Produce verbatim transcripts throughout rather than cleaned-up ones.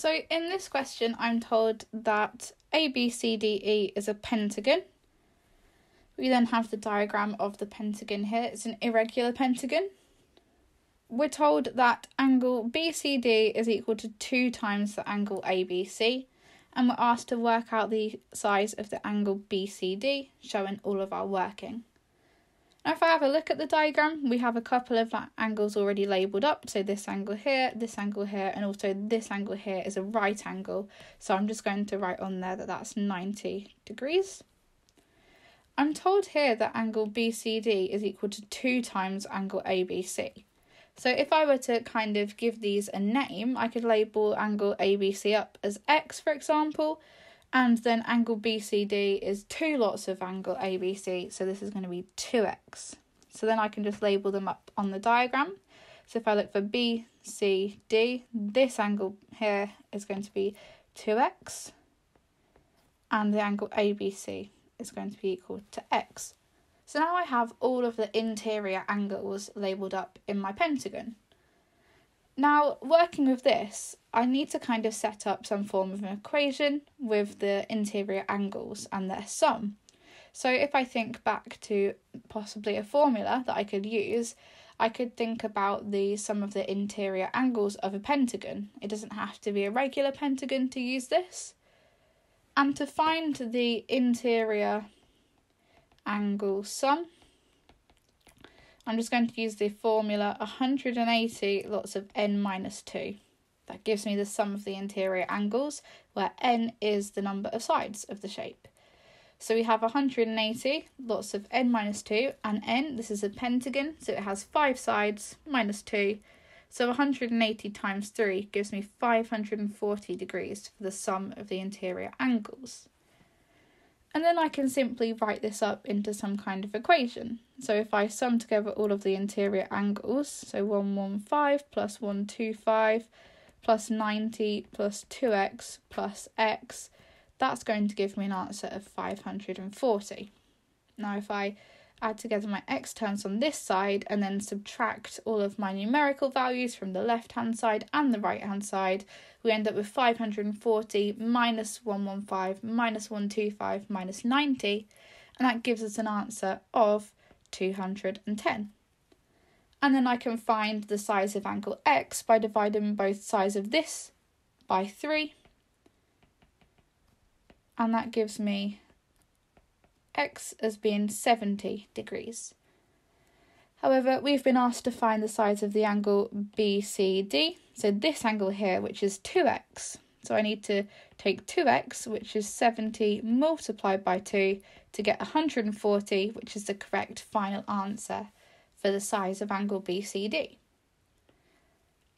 So in this question, I'm told that A B C D E is a pentagon. We then have the diagram of the pentagon here. It's an irregular pentagon. We're told that angle B C D is equal to two times the angle A B C, and we're asked to work out the size of the angle B C D, showing all of our working. Now if I have a look at the diagram, we have a couple of angles already labelled up, so this angle here, this angle here, and also this angle here is a right angle, so I'm just going to write on there that that's ninety degrees. I'm told here that angle B C D is equal to two times angle A B C. So if I were to kind of give these a name, I could label angle A B C up as X, for example, and then angle B C D is two lots of angle A B C, so this is going to be two X. So then I can just label them up on the diagram. So if I look for B C D, this angle here is going to be two X, and the angle A B C is going to be equal to X. So now I have all of the interior angles labelled up in my pentagon. Now, working with this, I need to kind of set up some form of an equation with the interior angles and their sum. So if I think back to possibly a formula that I could use, I could think about the sum of the interior angles of a pentagon. It doesn't have to be a regular pentagon to use this. And to find the interior angle sum, I'm just going to use the formula one hundred eighty lots of n minus two. That gives me the sum of the interior angles, where n is the number of sides of the shape. So we have one hundred eighty lots of n minus two, and n, this is a pentagon, so it has five sides minus two. So one hundred eighty times three gives me five hundred forty degrees for the sum of the interior angles. And then I can simply write this up into some kind of equation. So if I sum together all of the interior angles, so one hundred fifteen plus one hundred twenty-five plus ninety plus two X plus X, that's going to give me an answer of five hundred forty. Now if I add together my X terms on this side and then subtract all of my numerical values from the left-hand side and the right-hand side, we end up with five hundred forty minus one hundred fifteen minus one hundred twenty-five minus ninety, and that gives us an answer of two hundred ten. And then I can find the size of angle X by dividing both sides of this by three, and that gives me X as being seventy degrees. However, we've been asked to find the size of the angle B C D, so this angle here, which is two X. So I need to take two X, which is seventy, multiplied by two to get one hundred forty, which is the correct final answer for the size of angle B C D.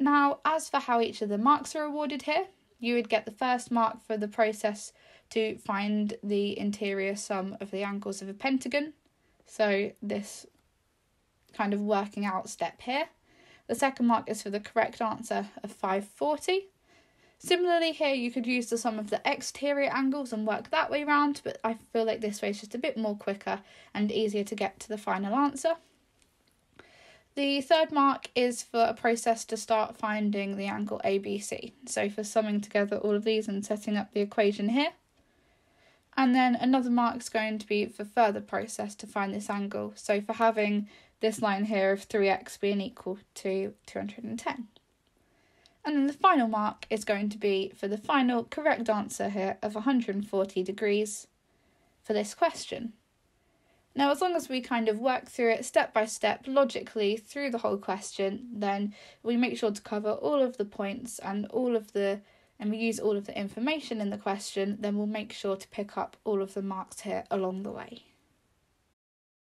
Now, as for how each of the marks are awarded here, you would get the first mark for the process to find the interior sum of the angles of a pentagon, so this kind of working out step here. The second mark is for the correct answer of five hundred forty. Similarly here, you could use the sum of the exterior angles and work that way round, but I feel like this way is just a bit more quicker and easier to get to the final answer. The third mark is for a process to start finding the angle A B C. So for summing together all of these and setting up the equation here. And then another mark is going to be for further process to find this angle. So for having this line here of three X being equal to two hundred ten. And then the final mark is going to be for the final correct answer here of one hundred forty degrees for this question. Now, as long as we kind of work through it step by step, logically, through the whole question, then we make sure to cover all of the points and all of the, and we use all of the information in the question, then we'll make sure to pick up all of the marks here along the way.